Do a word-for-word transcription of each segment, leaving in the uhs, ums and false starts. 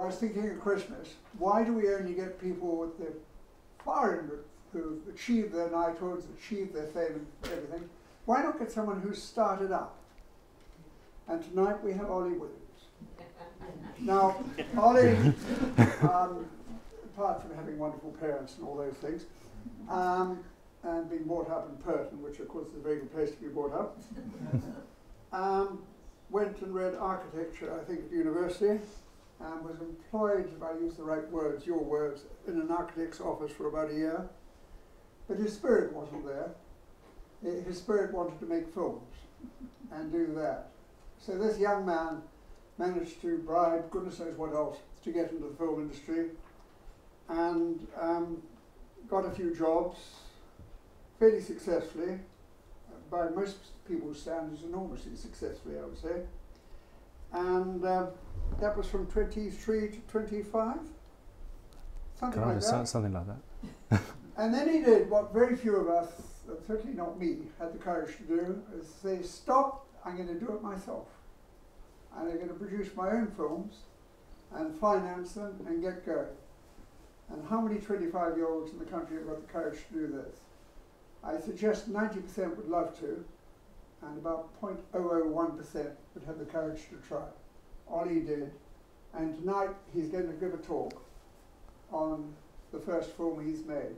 I was thinking at Christmas, why do we only get people with the far end who've achieved their knighthoods, achieved their fame and everything? Why not get someone who started up? And tonight we have Olly Williams. Now, Olly, um, apart from having wonderful parents and all those things, um, and being brought up in Purton, which of course is a very good place to be brought up, um, went and read architecture, I think, at university, and was employed, if I use the right words, your words, in an architect's office for about a year. But his spirit wasn't there. His spirit wanted to make films and do that. So this young man managed to bribe goodness knows what else to get into the film industry, and um, got a few jobs fairly successfully, by most people's standards enormously successfully, I would say. And uh, that was from twenty-three to twenty-five, something God, like that. Something like that. And then he did what very few of us, certainly not me, had the courage to do, is say, stop, I'm going to do it myself. And I'm going to produce my own films and finance them and get going. And how many twenty-five-year-olds in the country have got the courage to do this? I suggest ninety percent would love to, and about zero point zero zero one percent would have the courage to try. Olly did, and tonight he's going to give a talk on the first film he's made.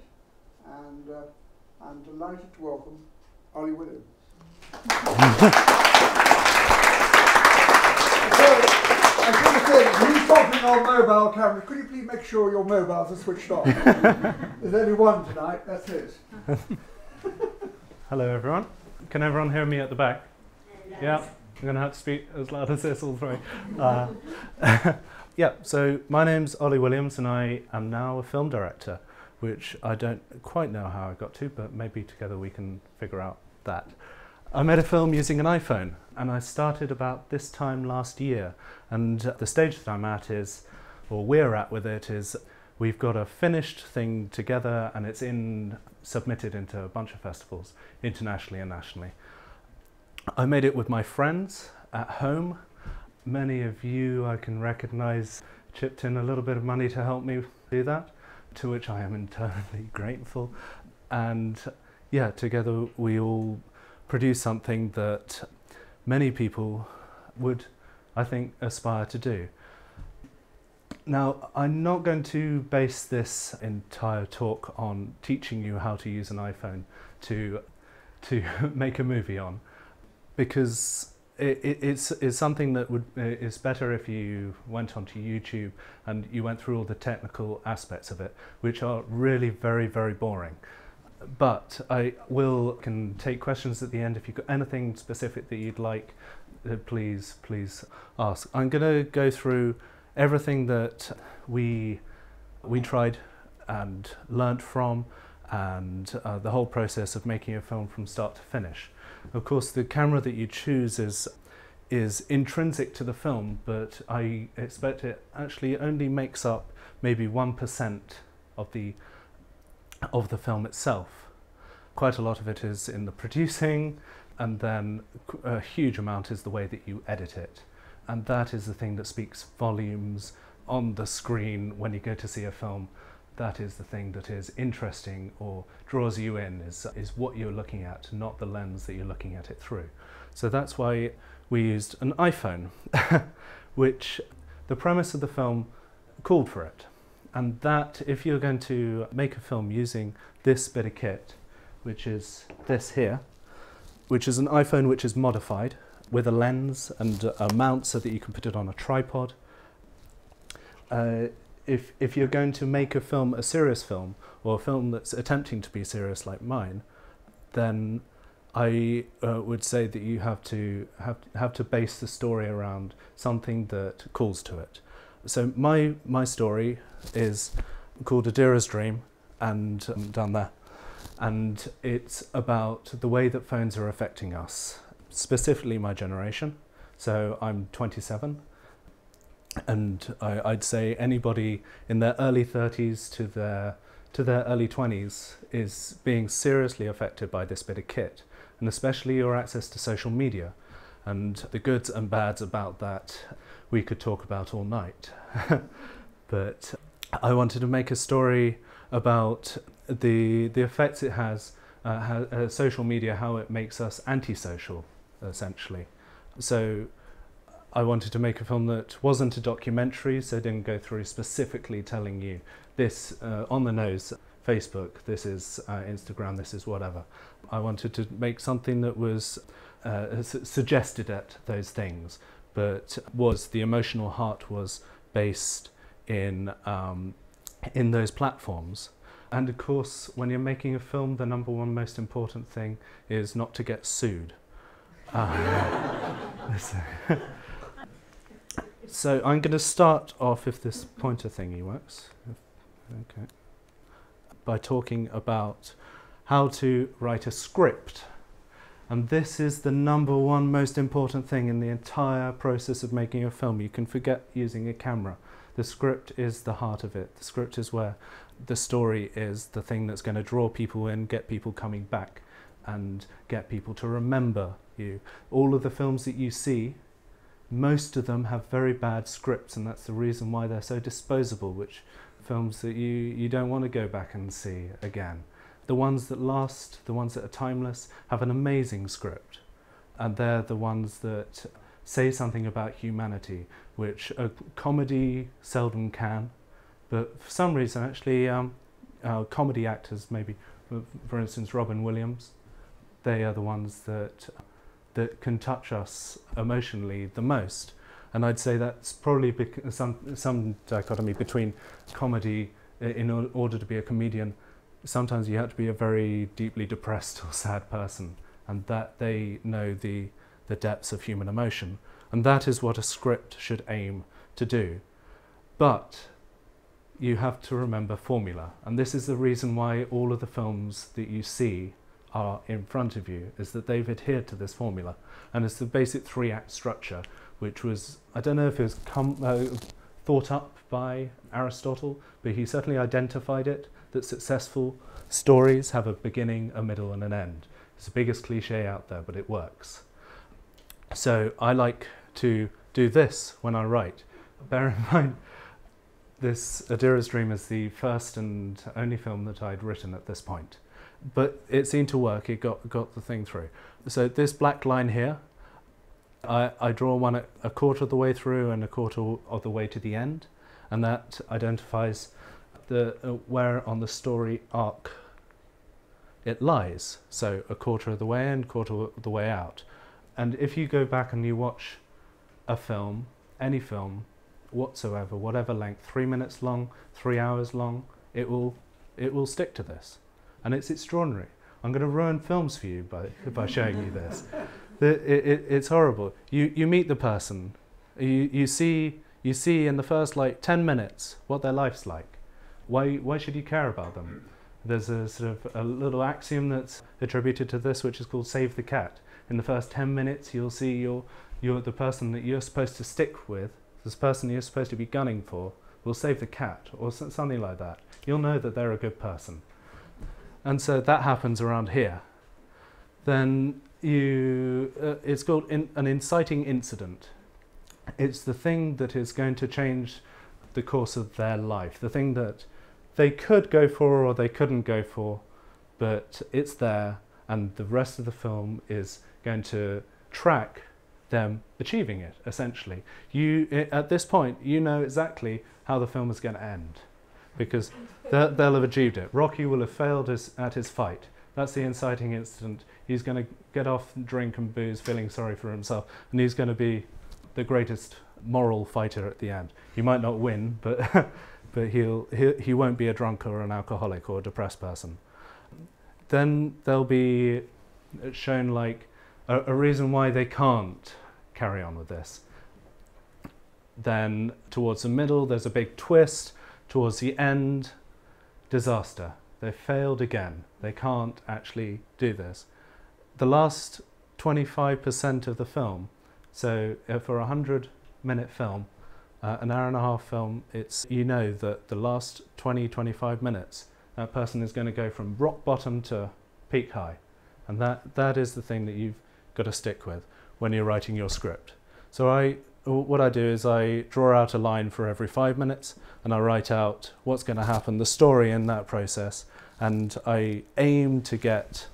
And uh, I'm delighted to welcome Olly Williams. He's talking on mobile cameras. Could you please make sure your mobiles are switched off? There's only one tonight, that's his. Hello everyone. Can everyone hear me at the back? Yes. Yeah, I'm going to have to speak as loud as this all through. Uh, yeah, so my name's Olly Williams and I am now a film director, which I don't quite know how I got to, but maybe together we can figure out that. I made a film using an iPhone, and I started about this time last year. And the stage that I'm at is, or we're at with it, is we've got a finished thing together and it's in, submitted into a bunch of festivals, internationally and nationally. I made it with my friends at home. Many of you, I can recognise, chipped in a little bit of money to help me do that, to which I am eternally grateful. And yeah, together we all produce something that many people would, I think, aspire to do. Now, I'm not going to base this entire talk on teaching you how to use an iPhone to, to make a movie on, because it, it, it's, it's something that would, is better if you went onto YouTube and you went through all the technical aspects of it, which are really very, very boring. But I will can take questions at the end. If you've got anything specific that you'd like, please, please ask. I'm going to go through everything that we, we tried and learnt from, and uh, the whole process of making a film from start to finish. Of course, the camera that you choose is, is intrinsic to the film, but I expect it actually only makes up maybe one percent of the of the film itself. Quite a lot of it is in the producing, and then a huge amount is the way that you edit it. And that is the thing that speaks volumes on the screen when you go to see a film. That is the thing that is interesting or draws you in, is, is what you're looking at, not the lens that you're looking at it through. So that's why we used an iPhone, which the premise of the film called for it. And that, if you're going to make a film using this bit of kit, which is this here, which is an iPhone which is modified with a lens and a mount so that you can put it on a tripod. Uh, if, if you're going to make a film, a serious film, or a film that's attempting to be serious like mine, then I uh, would say that you have to, have, have to base the story around something that calls to it. So my, my story is called Adira's Dream, and um, down there, and it's about the way that phones are affecting us, specifically my generation. So I'm twenty-seven, and I, I'd say anybody in their early thirties to their, to their early twenties is being seriously affected by this bit of kit, and especially your access to social media, and the goods and bads about that, we could talk about all night. But I wanted to make a story about the the effects it has, uh, how, uh, social media, how it makes us antisocial, essentially. So I wanted to make a film that wasn't a documentary, so didn't go through specifically telling you this uh, on the nose, Facebook, this is uh, Instagram, this is whatever. I wanted to make something that was uh, su suggested at those things, but was the emotional heart was based in um, in those platforms. And of course, when you're making a film, the number one most important thing is not to get sued. Uh, so I'm going to start off, if this pointer thingy works, okay, by talking about how to write a script. And this is the number one most important thing in the entire process of making a film. You can forget using a camera. The script is the heart of it. The script is where the story is the thing that's going to draw people in, get people coming back, and get people to remember you. All of the films that you see, most of them have very bad scripts, and that's the reason why they're so disposable, which films that you, you don't want to go back and see again. The ones that last, the ones that are timeless, have an amazing script. And they're the ones that say something about humanity, which a comedy seldom can. But for some reason, actually, um, uh, comedy actors, maybe, for instance, Robin Williams, they are the ones that, that can touch us emotionally the most. And I'd say that's probably some, some dichotomy between comedy, in order to be a comedian, sometimes you have to be a very deeply depressed or sad person, and that they know the, the depths of human emotion. And that is what a script should aim to do. But you have to remember formula. And this is the reason why all of the films that you see are in front of you, is that they've adhered to this formula. And it's the basic three-act structure, which was, I don't know if it was come, uh, thought up by Aristotle, but he certainly identified it, that successful stories have a beginning, a middle and an end. It's the biggest cliche out there, but it works. So I like to do this when I write. Bear in mind, this Adira's Dream is the first and only film that I'd written at this point. But it seemed to work, it got, got the thing through. So this black line here, I, I draw one at a quarter of the way through and a quarter of the way to the end, and that identifies the, uh, where on the story arc it lies. So a quarter of the way in, quarter of the way out. And if you go back and you watch a film, any film whatsoever, whatever length, three minutes long, three hours long, it will, it will stick to this. And it's extraordinary. I'm going to ruin films for you by, by showing you this. It, it, it's horrible. You, you meet the person, you, you, see, you see in the first like ten minutes what their life's like. Why, why should you care about them? There's a sort of a little axiom that's attributed to this, which is called save the cat. In the first ten minutes you'll see you're, you're the person that you're supposed to stick with, this person you're supposed to be gunning for, will save the cat or something like that. You'll know that they're a good person. And so that happens around here. Then you, uh, it's called in, an inciting incident. It's the thing that is going to change the course of their life, the thing that they could go for or they couldn't go for, but it's there, and the rest of the film is going to track them achieving it, essentially. You, at this point, you know exactly how the film is going to end, because they'll, they'll have achieved it. Rocky will have failed his, at his fight. That's the inciting incident. He's going to get off drink and booze, feeling sorry for himself, and he's going to be the greatest moral fighter at the end. He might not win, but, but he'll, he, he won't be a drunk or an alcoholic or a depressed person. Then they'll be shown like a, a reason why they can't carry on with this. Then towards the middle, there's a big twist. Towards the end, disaster. They failed again. They can't actually do this. The last twenty-five percent of the film, so for a hundred minute film, uh, an hour and a half film, it's, you know that the last twenty, twenty-five minutes, that person is going to go from rock bottom to peak high. And that, that is the thing that you've got to stick with when you're writing your script. So I what I do is I draw out a line for every five minutes and I write out what's going to happen, the story in that process, and I aim to get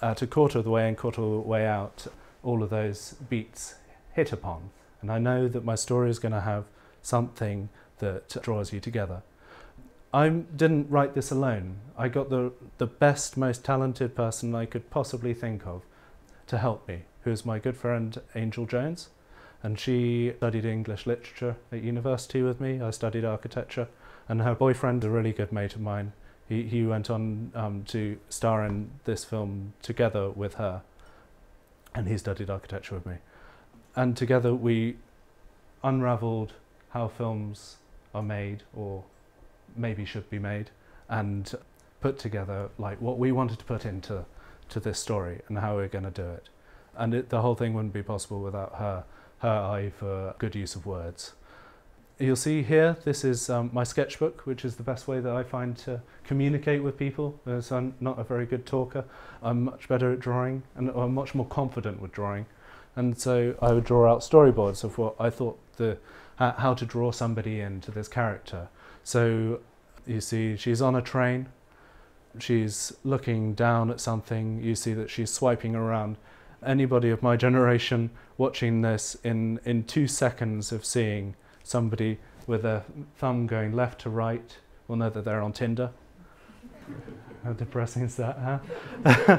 at a quarter of the way in, quarter of the way out, all of those beats hit upon. And I know that my story is going to have something that draws you together. I didn't write this alone. I got the, the best, most talented person I could possibly think of to help me, who is my good friend Angel Jones. And she studied English literature at university with me. I studied architecture. And her boyfriend, a really good mate of mine, he, he went on um, to star in this film together with her. And he studied architecture with me. And together we unravelled how films are made, or maybe should be made, and put together like what we wanted to put into to this story and how we we're going to do it. And it, the whole thing wouldn't be possible without her, her eye for good use of words. You'll see here, this is um, my sketchbook, which is the best way that I find to communicate with people. Uh, so I'm not a very good talker. I'm much better at drawing, and I'm much more confident with drawing. And so I would draw out storyboards of what I thought the, uh, how to draw somebody into this character. So you see she's on a train, she's looking down at something, you see that she's swiping around. Anybody of my generation watching this in, in two seconds of seeing somebody with a thumb going left to right will know that they're on Tinder. How depressing is that, huh?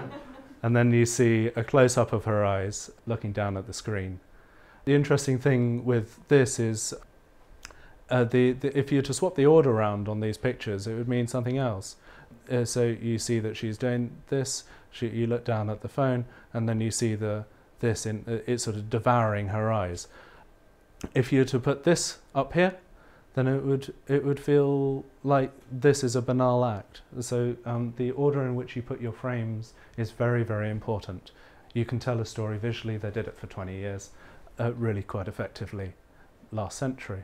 And then you see a close-up of her eyes looking down at the screen. The interesting thing with this is uh, the, the, if you were to swap the order around on these pictures, it would mean something else. Uh, so you see that she's doing this, she, you look down at the phone, and then you see the, this, in, uh, it's sort of devouring her eyes. If you were to put this up here, then it would, it would feel like this is a banal act. So um, the order in which you put your frames is very, very important. You can tell a story visually. They did it for twenty years, uh, really quite effectively last century.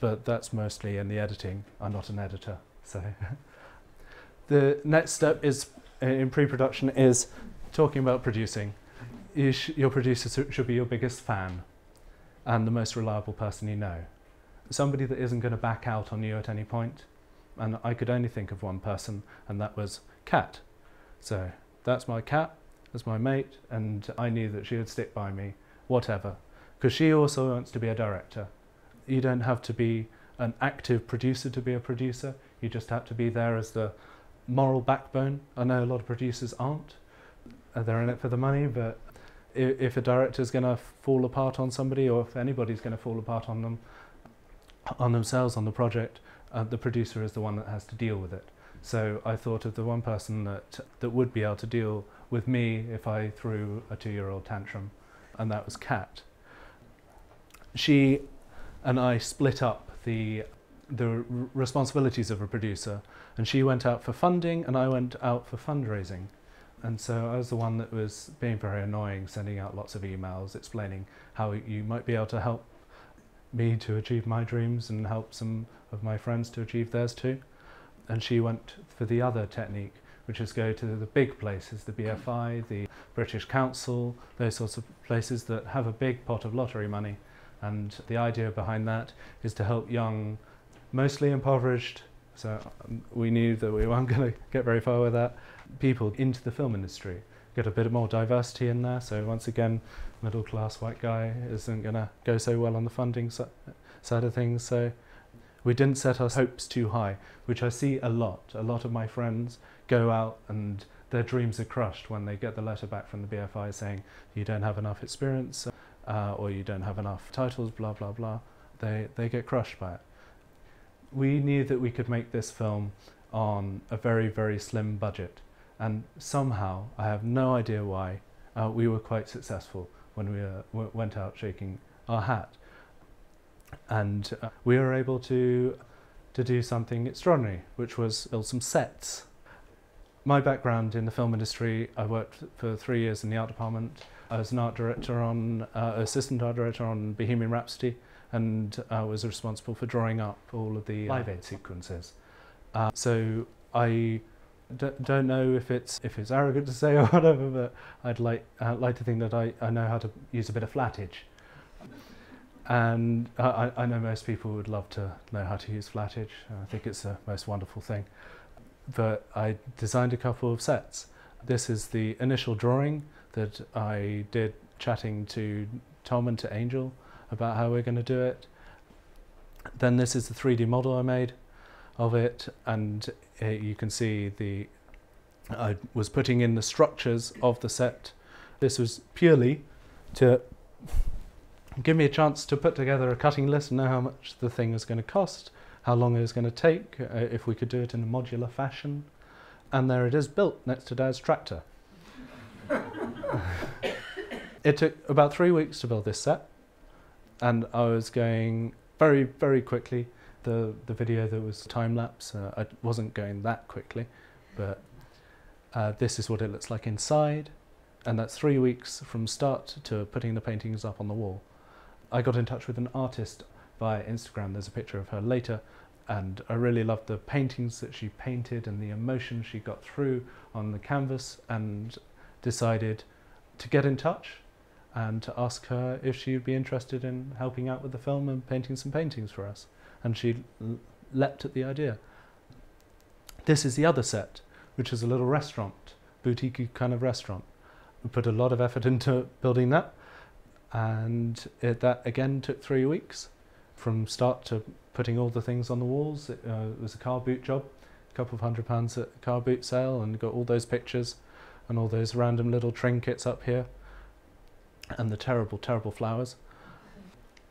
But that's mostly in the editing. I'm not an editor. So the next step is in pre-production is talking about producing. You sh your producer should be your biggest fan and the most reliable person you know. Somebody that isn't going to back out on you at any point. And I could only think of one person, and that was Kat. So that's my cat, that's my mate, and I knew that she would stick by me, whatever. Because she also wants to be a director. You don't have to be an active producer to be a producer, you just have to be there as the moral backbone. I know a lot of producers aren't, they're in it for the money, but if a director's going to fall apart on somebody, or if anybody's going to fall apart on them, on themselves, on the project, uh, the producer is the one that has to deal with it. So I thought of the one person that, that would be able to deal with me if I threw a two-year-old tantrum, and that was Kat. She and I split up the, the responsibilities of a producer, and she went out for funding and I went out for fundraising. And so I was the one that was being very annoying, sending out lots of emails explaining how you might be able to help me to achieve my dreams and help some of my friends to achieve theirs too. And she went for the other technique, which is go to the big places, the B F I, the British Council, those sorts of places that have a big pot of lottery money. And the idea behind that is to help young, mostly impoverished, so we knew that we weren't going to get very far with that, people into the film industry. Get a bit more diversity in there, so once again, middle class white guy isn't going to go so well on the funding si side of things, so we didn't set our hopes too high, which I see a lot. A lot of my friends go out and their dreams are crushed when they get the letter back from the B F I saying you don't have enough experience uh, or you don't have enough titles, blah blah blah. They, they get crushed by it. We knew that we could make this film on a very, very slim budget. And somehow, I have no idea why, uh, we were quite successful when we uh, w went out shaking our hat. And uh, we were able to, to do something extraordinary, which was build some sets. My background in the film industry, I worked for three years in the art department. I was an art director on, uh, assistant art director on Bohemian Rhapsody, and I was responsible for drawing up all of the Live Aid sequences. Uh, so I D don't know if it's if it's arrogant to say or whatever, but I'd like uh, like to think that I, I know how to use a bit of flattage. And I, I know most people would love to know how to use flat edge. I think it's the most wonderful thing. But I designed a couple of sets. This is the initial drawing that I did chatting to Tom and to Angel about how we're going to do it. Then this is the three D model I made of it, and uh, you can see the I was putting in the structures of the set. This was purely to give me a chance to put together a cutting list and know how much the thing was going to cost, how long it was going to take, uh, if we could do it in a modular fashion. And there it is, built next to Dad's tractor. It took about three weeks to build this set, and I was going very, very quickly. The, the video that was time-lapse, uh, I wasn't going that quickly, but uh, this is what it looks like inside, and that's three weeks from start to putting the paintings up on the wall. I got in touch with an artist via Instagram, there's a picture of her later, and I really loved the paintings that she painted and the emotion she got through on the canvas, and decided to get in touch and to ask her if she would be interested in helping out with the film and painting some paintings for us. And she leapt at the idea. This is the other set, which is a little restaurant, boutique kind of restaurant. We put a lot of effort into building that, and it, that again took three weeks from start to putting all the things on the walls. It, uh, it was a car boot job, a couple of hundred pounds at a car boot sale, and got all those pictures and all those random little trinkets up here, and the terrible, terrible flowers.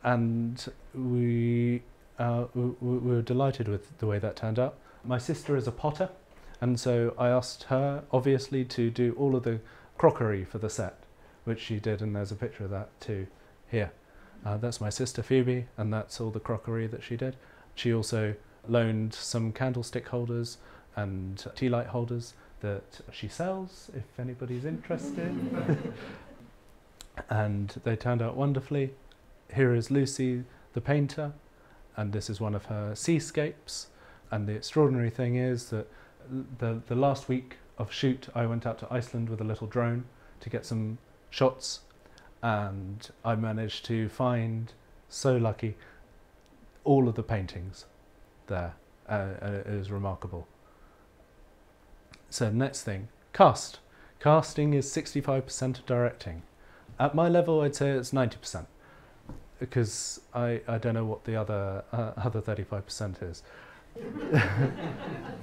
And we... Uh, we, we were delighted with the way that turned out. My sister is a potter, and so I asked her, obviously, to do all of the crockery for the set, which she did, and there's a picture of that too here. Uh, that's my sister Phoebe, and that's all the crockery that she did. She also loaned some candlestick holders and tea light holders that she sells, if anybody's interested. And they turned out wonderfully. Here is Lucy, the painter, and this is one of her seascapes. And the extraordinary thing is that the, the last week of shoot, I went out to Iceland with a little drone to get some shots, and I managed to find, so lucky, all of the paintings there. Uh, it was remarkable. So next thing, cast. Casting is sixty-five percent of directing. At my level, I'd say it's ninety percent. Because I, I don't know what the other uh, other thirty-five percent is. I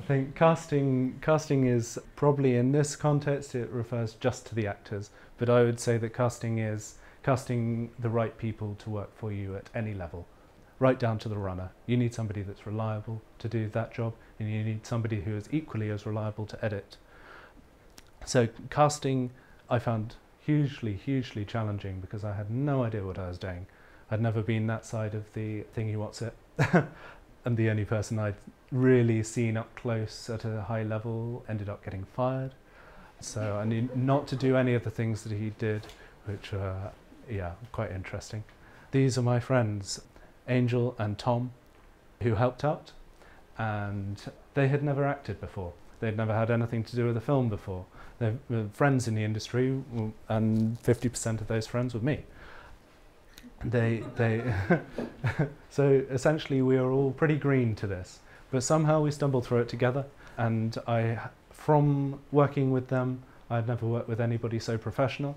think casting casting is probably, in this context, it refers just to the actors, but I would say that casting is casting the right people to work for you at any level, right down to the runner. You need somebody that's reliable to do that job, and you need somebody who is equally as reliable to edit. So casting I found hugely, hugely challenging, because I had no idea what I was doing. I'd never been that side of the thingy-what's-it, and the only person I'd really seen up close at a high level ended up getting fired. So I knew not to do any of the things that he did, which were, yeah, quite interesting. These are my friends, Angel and Tom, who helped out, and they had never acted before. They'd never had anything to do with a film before. They were friends in the industry, and fifty percent of those friends were me. They, they so essentially we are all pretty green to this, but somehow we stumbled through it together. And I, from working with them, I'd never worked with anybody so professional.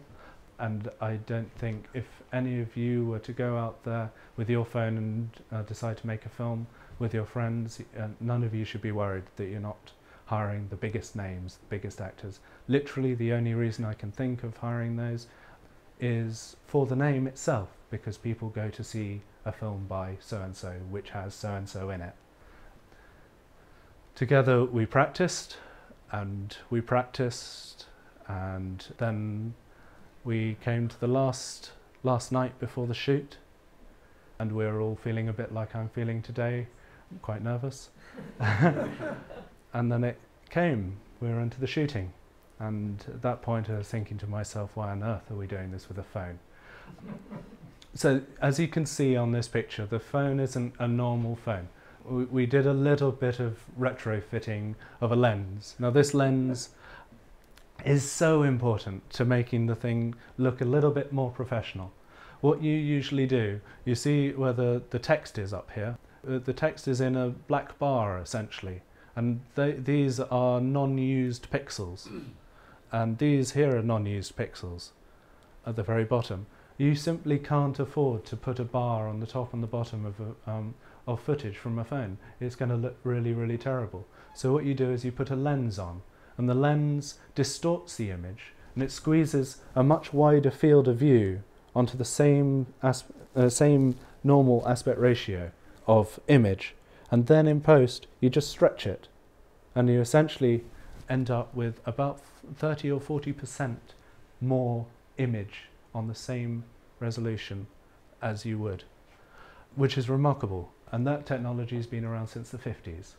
And I don't think, if any of you were to go out there with your phone and uh, decide to make a film with your friends, uh, none of you should be worried that you're not hiring the biggest names, the biggest actors. Literally the only reason I can think of hiring those is for the name itself, because people go to see a film by so-and-so, which has so-and-so in it. Together we practiced, and we practiced, and then we came to the last, last night before the shoot, and we were all feeling a bit like I'm feeling today. I'm quite nervous. And then it came, we were into the shooting, and at that point I was thinking to myself, why on earth are we doing this with a phone? So as you can see on this picture, the phone isn't a normal phone. We, we did a little bit of retrofitting of a lens. Now this lens is so important to making the thing look a little bit more professional. what you usually do, you see where the, the text is up here. The text is in a black bar, essentially, and they, these are non-used pixels. And these here are non-used pixels at the very bottom. You simply can't afford to put a bar on the top and the bottom of, a, um, of footage from a phone. It's going to look really, really terrible. So what you do is you put a lens on, and the lens distorts the image, and it squeezes a much wider field of view onto the same, as uh, same normal aspect ratio of image. And then in post, you just stretch it, and you essentially end up with about thirty or forty percent more image on the same resolution as you would, which is remarkable. And that technology has been around since the fifties,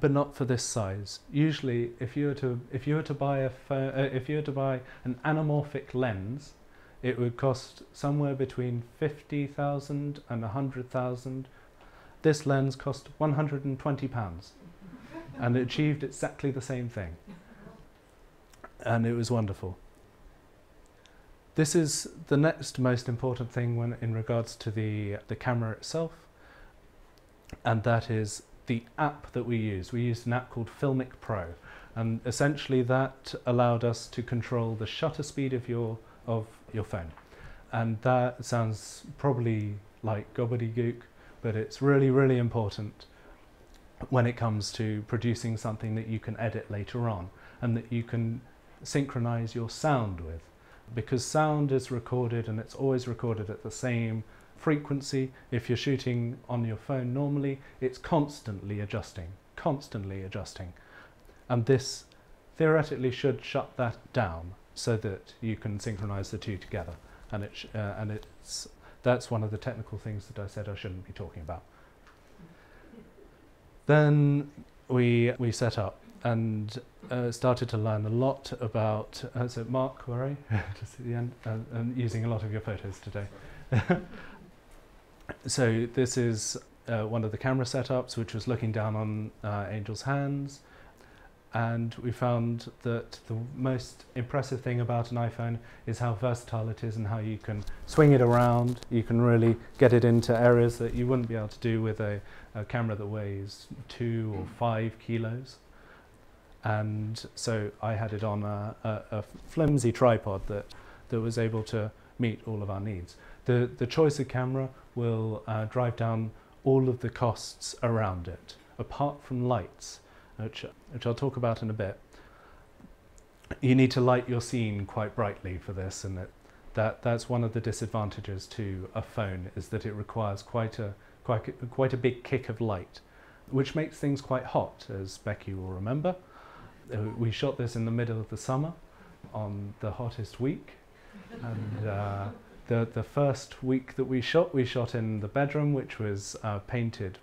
but not for this size. Usually, if you were to if you were to buy a phone, uh, if you were to buy an anamorphic lens, it would cost somewhere between fifty thousand and a hundred thousand. This lens cost one hundred and twenty pounds, and it achieved exactly the same thing. And it was wonderful. This is the next most important thing when in regards to the, the camera itself, and that is the app that we use. We used an app called Filmic Pro, and essentially that allowed us to control the shutter speed of your, of your phone. And that sounds probably like gobbledygook, but it's really, really important when it comes to producing something that you can edit later on, and that you can synchronize your sound with, because sound is recorded and it's always recorded at the same frequency. If you're shooting on your phone normally, it's constantly adjusting, constantly adjusting. And this theoretically should shut that down so that you can synchronize the two together. And, it sh uh, and it's, that's one of the technical things that I said I shouldn't be talking about. Then we, we set up and uh, started to learn a lot about, uh, so Mark, where are you? Just at the end, uh, I'm using a lot of your photos today. So this is uh, one of the camera setups, which was looking down on uh, Angel's hands. And we found that the most impressive thing about an iPhone is how versatile it is and how you can swing it around. You can really get it into areas that you wouldn't be able to do with a, a camera that weighs two or five kilos. And so I had it on a, a, a flimsy tripod that, that was able to meet all of our needs. The, the choice of camera will uh, drive down all of the costs around it, apart from lights, which, which I'll talk about in a bit. You need to light your scene quite brightly for this, and it, that, that's one of the disadvantages to a phone, is that it requires quite a, quite a, quite a big kick of light, which makes things quite hot, as Becky will remember. Uh, we shot this in the middle of the summer, on the hottest week, and uh, the, the first week that we shot, we shot in the bedroom, which was uh, painted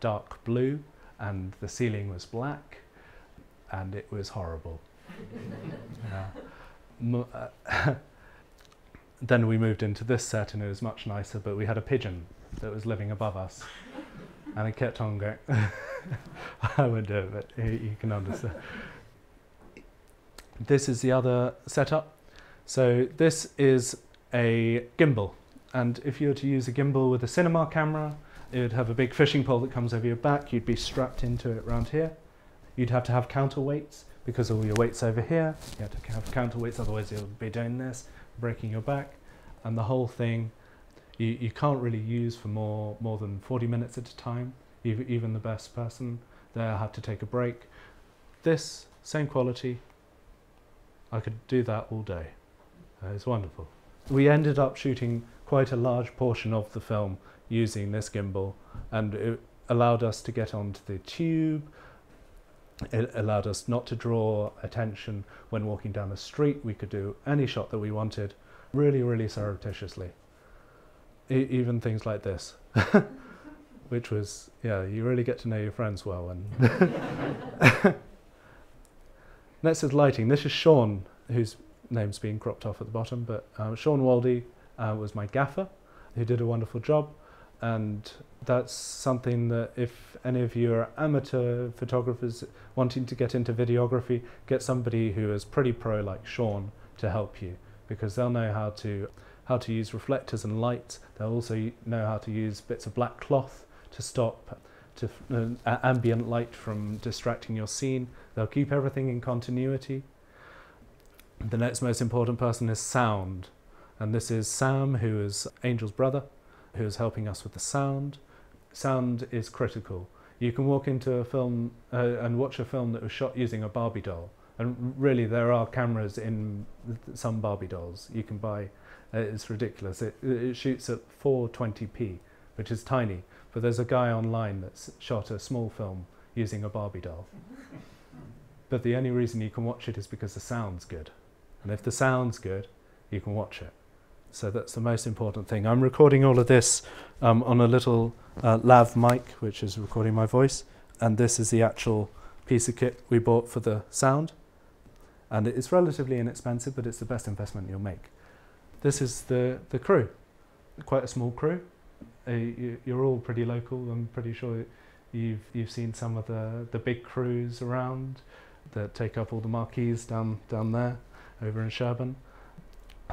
dark blue, and the ceiling was black, and it was horrible. uh, then we moved into this set, and it was much nicer, but we had a pigeon that was living above us, and it kept on going. I won't do it, but you, you can understand. This is the other setup. So this is a gimbal, and if you were to use a gimbal with a cinema camera, it would have a big fishing pole that comes over your back. You'd be strapped into it round here. You'd have to have counterweights, because all your weight's over here. You have to have counterweights, otherwise you'll be doing this, breaking your back, and the whole thing you, you can't really use for more more than forty minutes at a time. Even the best person there had to take a break. This same quality, I could do that all day. Uh, it's wonderful. We ended up shooting quite a large portion of the film using this gimbal, and it allowed us to get onto the tube. It allowed us not to draw attention when walking down the street. We could do any shot that we wanted, really, really surreptitiously. E- even things like this, which was, yeah, you really get to know your friends well. And next is lighting. This is Sean, whose name's been cropped off at the bottom, but um, Sean Waldie uh, was my gaffer, who did a wonderful job. And that's something that if any of you are amateur photographers wanting to get into videography, get somebody who is pretty pro like Sean to help you, because they'll know how to how to use reflectors and lights. They'll also know how to use bits of black cloth to stop to, uh, ambient light from distracting your scene. They'll keep everything in continuity. The next most important person is sound. And this is Sam, who is Angel's brother, who is helping us with the sound. Sound is critical. You can walk into a film uh, and watch a film that was shot using a Barbie doll. And really, there are cameras in some Barbie dolls you can buy. It's ridiculous. It, it shoots at four twenty p, which is tiny. But there's a guy online that's shot a small film using a Barbie doll. But the only reason you can watch it is because the sound's good. And if the sound's good, you can watch it. So that's the most important thing. I'm recording all of this um, on a little uh, lav mic, which is recording my voice. And this is the actual piece of kit we bought for the sound. And it's relatively inexpensive, but it's the best investment you'll make. This is the, the crew, quite a small crew. Uh, you, you're all pretty local. I'm pretty sure you've, you've seen some of the, the big crews around that take up all the marquees down, down there, over in Sherbourne.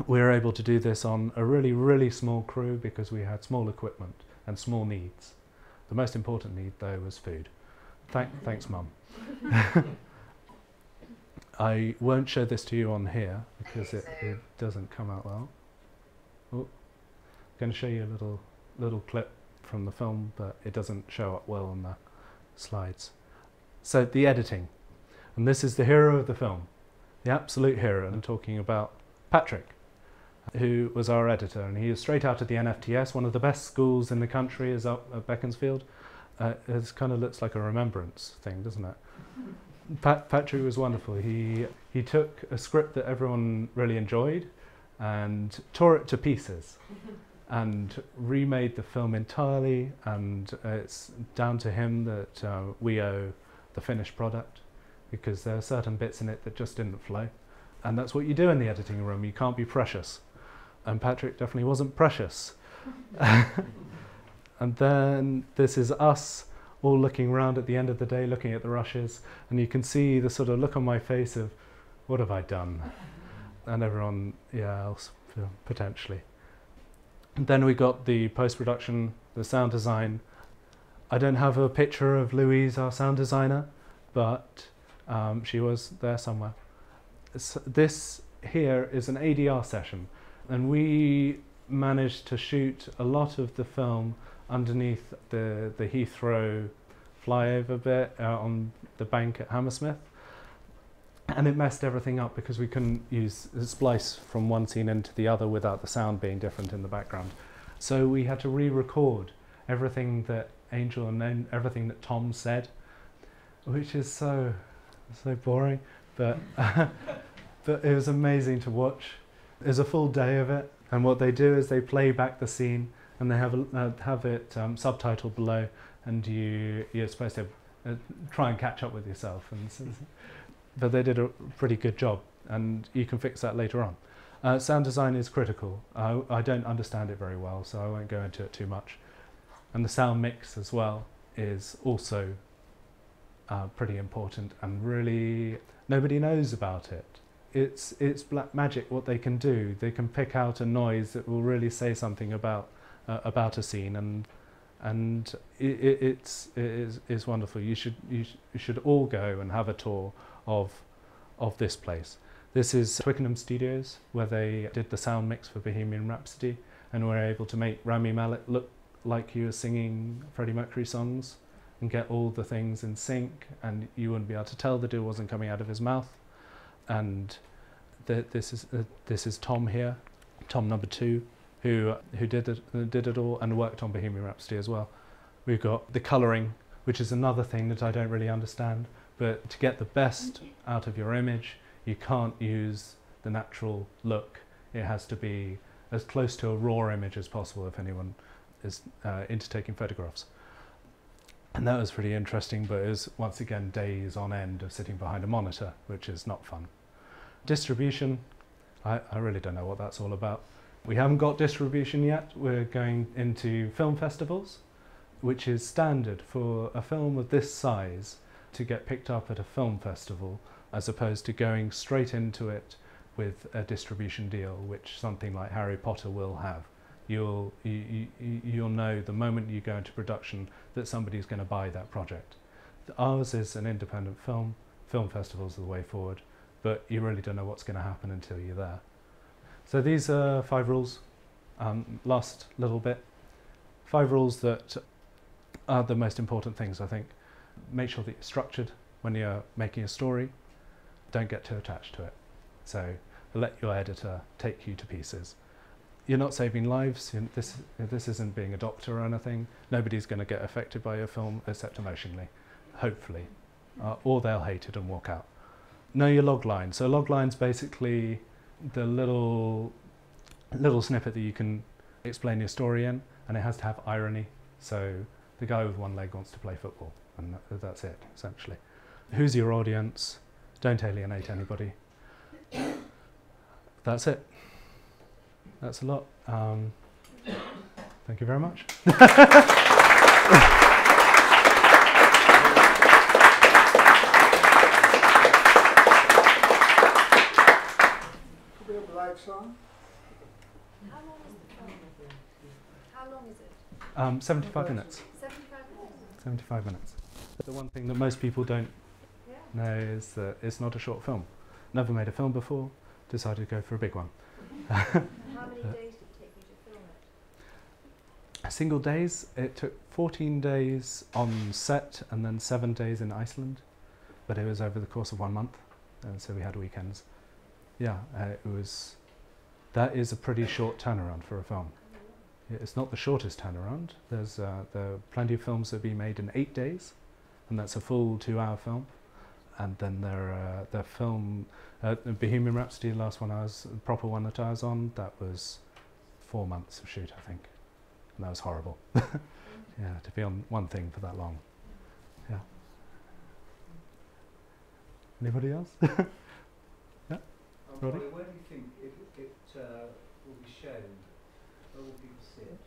We were able to do this on a really, really small crew because we had small equipment and small needs. The most important need, though, was food. Th thanks, Mum. I won't show this to you on here because it, it doesn't come out well. Oh, I'm going to show you a little little clip from the film, but it doesn't show up well on the slides. So the editing, and this is the hero of the film, the absolute hero. I'm talking about Patrick, who was our editor, and he is straight out of the N F T S. One of the best schools in the country is up at Beaconsfield. Uh, it kind of looks like a remembrance thing, doesn't it? Pat Patrick was wonderful. He, he took a script that everyone really enjoyed and tore it to pieces and remade the film entirely, and uh, it's down to him that uh, we owe the finished product, because there are certain bits in it that just didn't flow. And that's what you do in the editing room. You can't be precious. And Patrick definitely wasn't precious. And then this is us all looking around at the end of the day, looking at the rushes, and you can see the sort of look on my face of, what have I done? And everyone yeah, else, potentially. And then we got the post-production, the sound design. I don't have a picture of Louise, our sound designer, but um, she was there somewhere. So this here is an A D R session, and we managed to shoot a lot of the film underneath the, the Heathrow flyover bit uh, on the bank at Hammersmith, and it messed everything up because we couldn't use splice from one scene into the other without the sound being different in the background. So we had to re-record everything that Angel and then everything that Tom said, which is so, so boring, but, but it was amazing to watch. It was a full day of it, and what they do is they play back the scene, and they have uh, have it um, subtitled below, and you you're supposed to uh, try and catch up with yourself. And so, but they did a pretty good job, and you can fix that later on. Uh, sound design is critical. I, I don't understand it very well, so I won't go into it too much. And the sound mix as well is also uh, pretty important, and really nobody knows about it. It's it's black magic what they can do. They can pick out a noise that will really say something about. Uh, about a scene, and and it, it, it's it is, is wonderful. You should you, sh you should all go and have a tour of of this place. This is Twickenham Studios, where they did the sound mix for Bohemian Rhapsody, and were able to make Rami Malek look like he was singing Freddie Mercury songs, and get all the things in sync, and you wouldn't be able to tell the deal wasn't coming out of his mouth. And the, this is uh, this is Tom here, Tom number two. Who, who did it, uh, did it all and worked on Bohemian Rhapsody as well. We've got the colouring, which is another thing that I don't really understand, but to get the best out of your image, you can't use the natural look. It has to be as close to a raw image as possible if anyone is uh, into taking photographs. And that was pretty interesting, but it was, once again, days on end of sitting behind a monitor, which is not fun. Distribution, I, I really don't know what that's all about. We haven't got distribution yet. We're going into film festivals, which is standard for a film of this size to get picked up at a film festival, as opposed to going straight into it with a distribution deal, which something like Harry Potter will have. You'll, you, you, you'll know the moment you go into production that somebody's going to buy that project. Ours is an independent film. Film festivals are the way forward, but you really don't know what's going to happen until you're there. So these are five rules. Um, last little bit. Five rules that are the most important things, I think. Make sure that you're structured when you're making a story. Don't get too attached to it. So let your editor take you to pieces. You're not saving lives. This, this isn't being a doctor or anything. Nobody's going to get affected by your film except emotionally, hopefully. Uh, or they'll hate it and walk out. Know your log line. So log line's basically the little, little snippet that you can explain your story in, and it has to have irony. So the guy with one leg wants to play football, and that, that's it, essentially. Who's your audience? Don't alienate anybody. That's it. That's a lot. Um, thank you very much. Could we have a live song? How long is the film? How long is it? Um, seventy-five minutes. seventy-five minutes. The one thing that most people don't know is that it's not a short film. Never made a film before, decided to go for a big one. How many days did it take you to film it? Single days. It took fourteen days on set and then seven days in Iceland, but it was over the course of one month, and so we had weekends. Yeah, uh, it was. That is a pretty short turnaround for a film. It's not the shortest turnaround. There's uh, there are plenty of films that have been made in eight days, and that's a full two-hour film. And then their uh, their film, uh, Bohemian Rhapsody, the last one I was, the proper one that I was on, that was four months of shoot, I think. And that was horrible. Yeah, to be on one thing for that long. Yeah. Anybody else? Yeah? Um, Roddy? Where do you think it, it uh, will be shown? Where will people see it?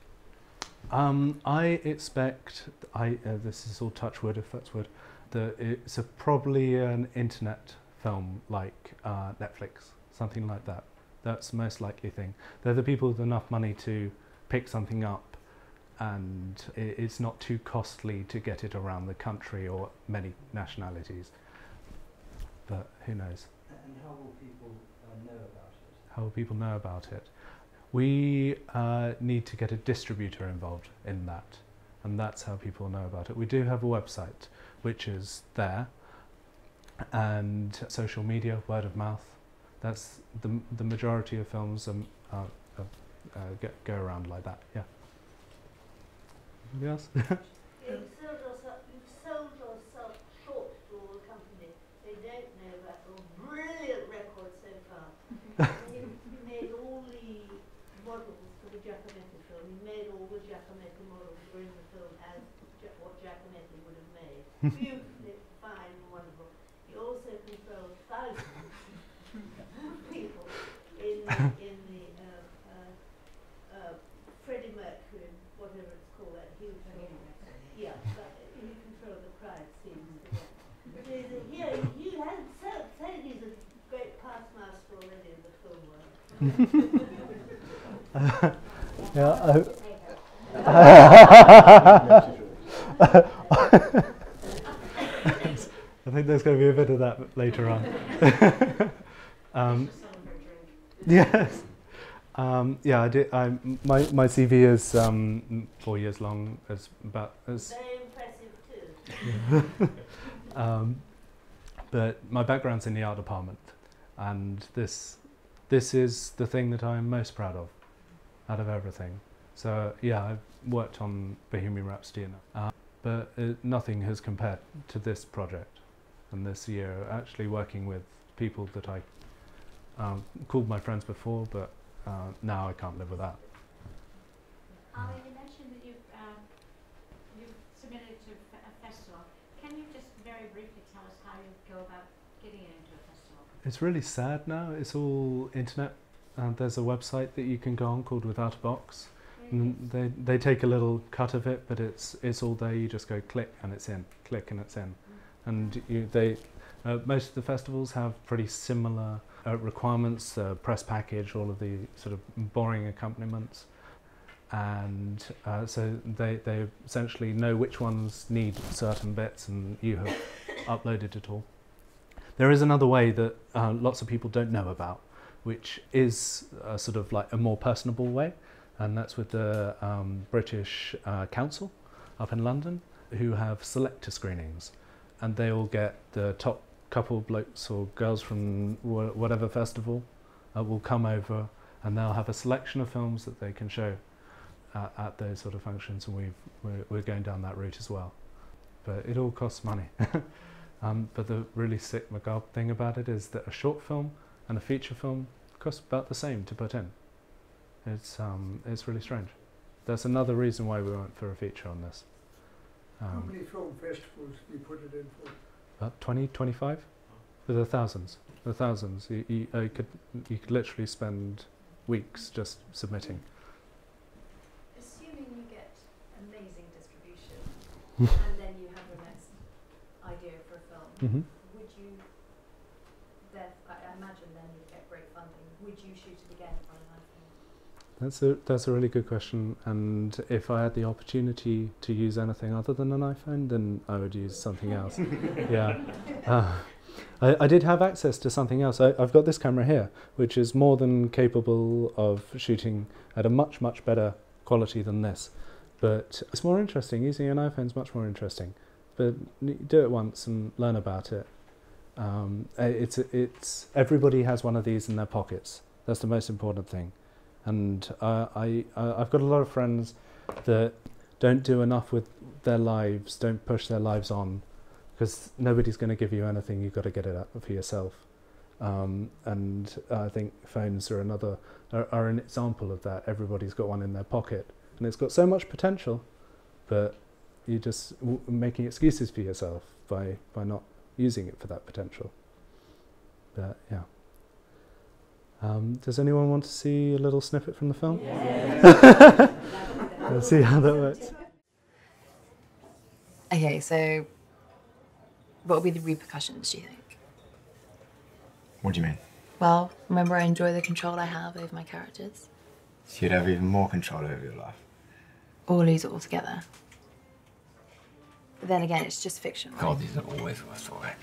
Um, I expect, I uh, this is all touch wood, if that's wood. The, it's a probably an internet film like uh, Netflix, something like that. That's the most likely thing. They're the people with enough money to pick something up, and it, it's not too costly to get it around the country or many nationalities. But who knows? And how will people uh, know about it? How will people know about it? We uh, need to get a distributor involved in that, and that's how people know about it. We do have a website, which is there, and social media, word of mouth. That's the, the majority of films um, uh, uh, uh, get, go around like that, yeah. Yes? You've sold yourself, you've sold yourself short to all the company. They don't know about your brilliant record so far. And you, you made all the models for the Giacometti film. You made all the Giacometti models were in the film as what Giacometti would have made. Beautifully fine and wonderful. You also controlled thousands of people in the, in the uh, uh, uh, Freddie Mercury, whatever it's called, that huge film. Yeah, but you controlled the crowd scenes. But here, you had said he's a great past master already in the film world. Yeah. I I think there's going to be a bit of that later on. um, yes, um, yeah. I do. I, my my C V is um, four years long. As about as. Very impressive too. um, but my background's in the art department, and this this is the thing that I'm most proud of, out of everything. So yeah, I've worked on Bohemian Rhapsody, and, uh, but uh, nothing has compared to this project. And this year, actually working with people that I um, called my friends before, but uh, now I can't live without. Olly, uh, you mentioned that you've, um, you've submitted to a festival. Can you just very briefly tell us how you go about getting it into a festival? It's really sad now. It's all internet. Uh, there's a website that you can go on called Without a Box. And they they take a little cut of it, but it's it's all there. You just go click and it's in, click and it's in, and you they Uh, most of the festivals have pretty similar uh, requirements, uh, press package, all of the sort of boring accompaniments. And uh, so they, they essentially know which ones need certain bits and you have uploaded it all. There is another way that uh, lots of people don't know about, which is a sort of like a more personable way, and that's with the um, British uh, Council up in London, who have selector screenings, and they all get the top couple blokes or girls from wh whatever festival uh, will come over, and they'll have a selection of films that they can show uh, at those sort of functions, and we've, we're, we're going down that route as well. But it all costs money. um, but the really sick macabre thing about it is that a short film and a feature film costs about the same to put in. It's, um, it's really strange. That's another reason why we went for a feature on this. Um, How many film festivals do you put it in for? About twenty, twenty-five? There are thousands. There are thousands. You, you, uh, you, could, you could literally spend weeks just submitting. Assuming you get amazing distribution and then you have the next idea for a film, mm-hmm. would you, I imagine then you get great funding, would you shoot it again on another film? That's a, that's a really good question, and if I had the opportunity to use anything other than an iPhone, then I would use something else. yeah, uh, I, I did have access to something else. I, I've got this camera here, which is more than capable of shooting at a much, much better quality than this. But it's more interesting. Using an iPhone is much more interesting. But do it once and learn about it. Um, it's, it's, everybody has one of these in their pockets. That's the most important thing. And uh, I, uh, I've got a lot of friends that don't do enough with their lives, don't push their lives on, because nobody's going to give you anything. You've got to get it out for yourself. Um, and uh, I think phones are another are, are an example of that. Everybody's got one in their pocket, and it's got so much potential, but you're just w making excuses for yourself by by not using it for that potential. But yeah. Um, does anyone want to see a little snippet from the film? Yeah. Let's see how that works. Okay, so what will be the repercussions, do you think? What do you mean? Well, remember I enjoy the control I have over my characters. So you'd have even more control over your life? Or lose it altogether. But then again, it's just fiction. Right? God, these are always worth the wait.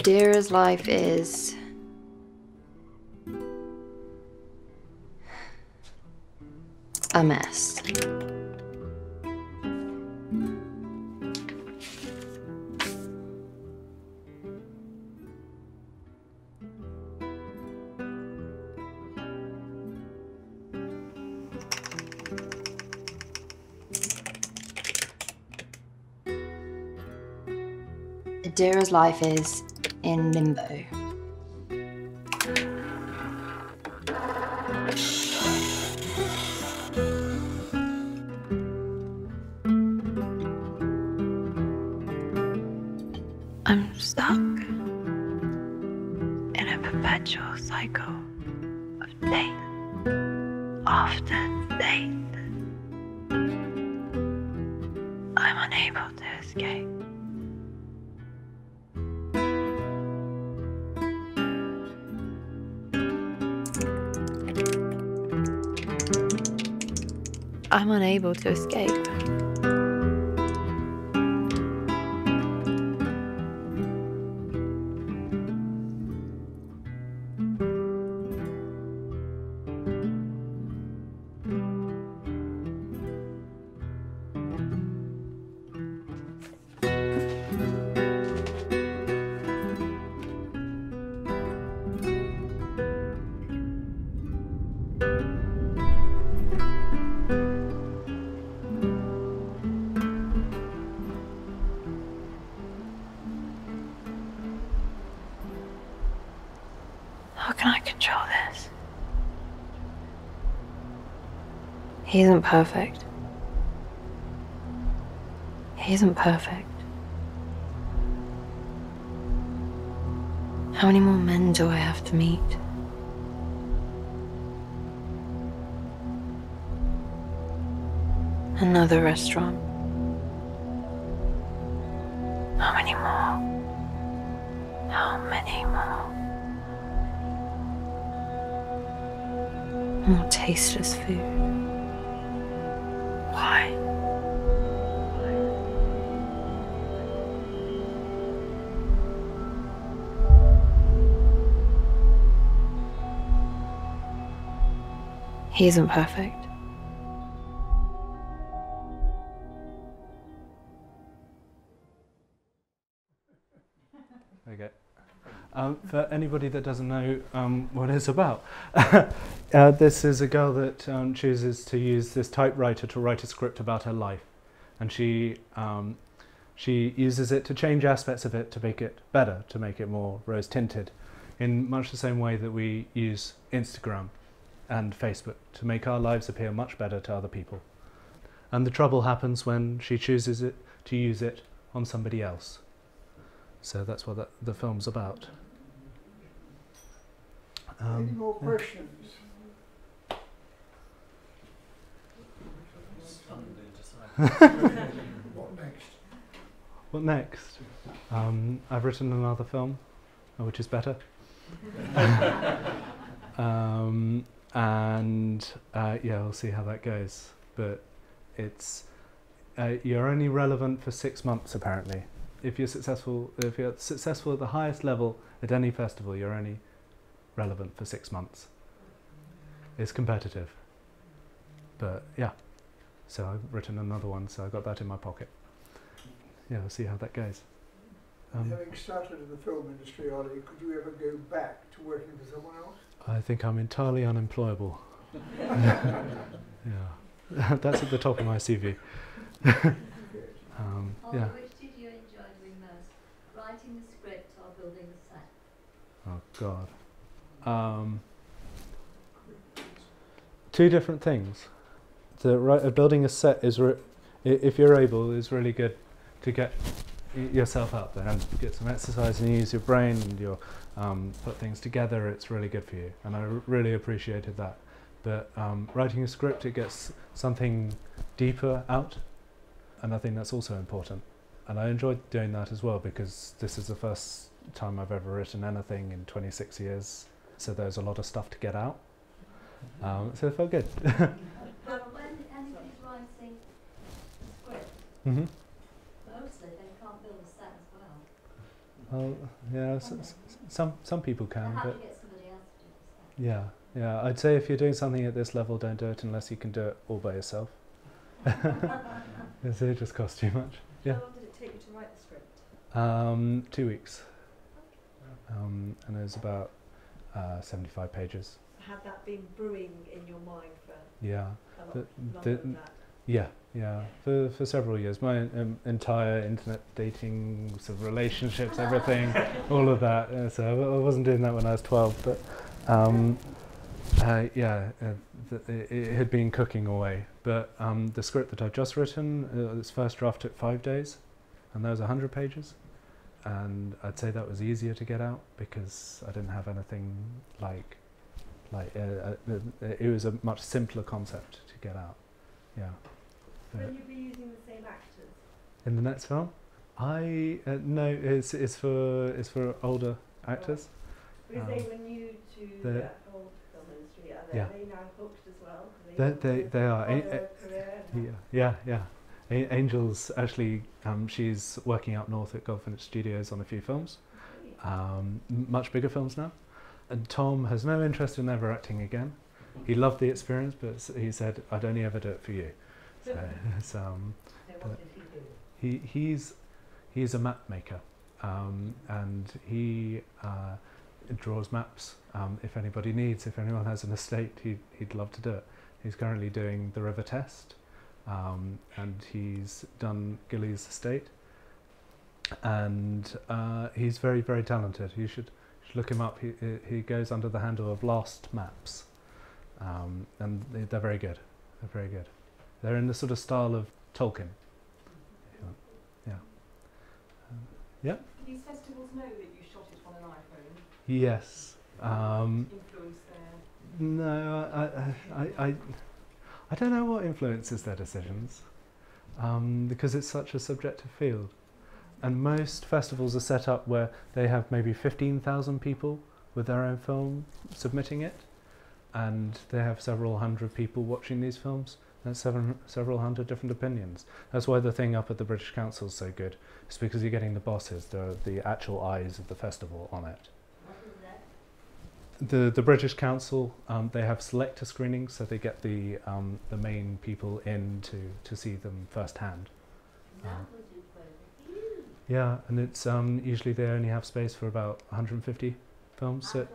Adira's life is a mess. Adira's life is in limbo. I'm stuck in a perpetual cycle of date after date. I'm unable to escape. I'm unable to escape. He isn't perfect. He isn't perfect. How many more men do I have to meet? Another restaurant. How many more? How many more? More tasteless food. Why? He isn't perfect. Okay. Um, for anybody that doesn't know um, what it's about, uh, this is a girl that um, chooses to use this typewriter to write a script about her life, and she um, she uses it to change aspects of it to make it better, to make it more rose-tinted, in much the same way that we use Instagram and Facebook to make our lives appear much better to other people. And the trouble happens when she chooses it to use it on somebody else. So that's what that, the film's about. Um, Any more questions? What next? What next? Um, I've written another film, which is better. um, And uh, yeah, we'll see how that goes. But it's uh, you're only relevant for six months apparently. If you're successful, if you're successful at the highest level at any festival, you're only relevant for six months. It's competitive. But yeah, so I've written another one, so I got that in my pocket. Yeah, we'll see how that goes. Um, Having started in the film industry, Ollie, could you ever go back to working for someone else? I think I'm entirely unemployable. Yeah, that's at the top of my C V. um, yeah. Which did you enjoy doing most? Writing the script or building the set? Oh God. Um, two different things. The right, uh, building a set is, re if you're able, is really good to get yourself out there and get some exercise and use your brain and your um, put things together. It's really good for you, and I r really appreciated that. But um, writing a script, it gets something deeper out, and I think that's also important. And I enjoyed doing that as well, because this is the first time I've ever written anything in twenty-six years, so there's a lot of stuff to get out. Um, so it felt good. But when anybody's writing a script, mm-hmm. Well, yeah, s s some some people can, but yeah, yeah. I'd say if you're doing something at this level, don't do it unless you can do it all by yourself. It just costs too much. Yeah. How long did it take you to write the script? Um, two weeks, um, and it was about uh, seventy-five pages. Had that been brewing in your mind for yeah, a lot the, longer the, than that? Yeah. Yeah, for, for several years. My um, entire internet dating, sort of relationships, everything, all of that. Uh, so I, I wasn't doing that when I was twelve, but um, uh, yeah, uh, th it, it had been cooking away. But um, the script that I've just written, uh, its first draft took five days, and that was one hundred pages. And I'd say that was easier to get out because I didn't have anything like, like uh, uh, it was a much simpler concept to get out, yeah. Will you be using the same actors? In the next film? I, uh, no, it's, it's, for, it's for older actors. Because um, they were new to the whole film industry, are they, yeah. Are they now hooked as well? Are they they, they, they are. A yeah, yeah, yeah. A Angel's actually, um, she's working up north at Goldfinch Studios on a few films, um, much bigger films now. And Tom has no interest in ever acting again. He loved the experience, but he said, I'd only ever do it for you. So, so um, what did he do? He, he's, he's a map maker, um, and he uh, draws maps um, if anybody needs, if anyone has an estate, he, he'd love to do it. He's currently doing the River Test, um, and he's done Gilly's Estate, and uh, he's very, very talented. You should, you should look him up. He, he goes under the handle of Lost Maps, um, and they're very good, they're very good. They're in the sort of style of Tolkien. Yeah. Um, yeah? these festivals know that you shot it on an iPhone? Yes. Um, Influence there? No, I, I, I, I don't know what influences their decisions, um, because it's such a subjective field. And most festivals are set up where they have maybe fifteen thousand people with their own film submitting it, and they have several hundred people watching these films, and seven, several hundred different opinions. That's why the thing up at the British Council is so good. It's because you're getting the bosses, the, the actual eyes of the festival on it. What is that? The, the British Council, um, they have selector screenings, so they get the, um, the main people in to, to see them firsthand. Um, Yeah, and it's um, usually they only have space for about one hundred fifty films, so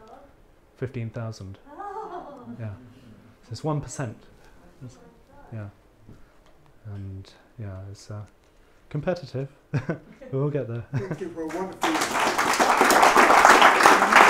fifteen thousand. Oh. Yeah, so it's one percent. Yeah, and yeah, it's uh, competitive. We'll get there. Thank you for a wonderful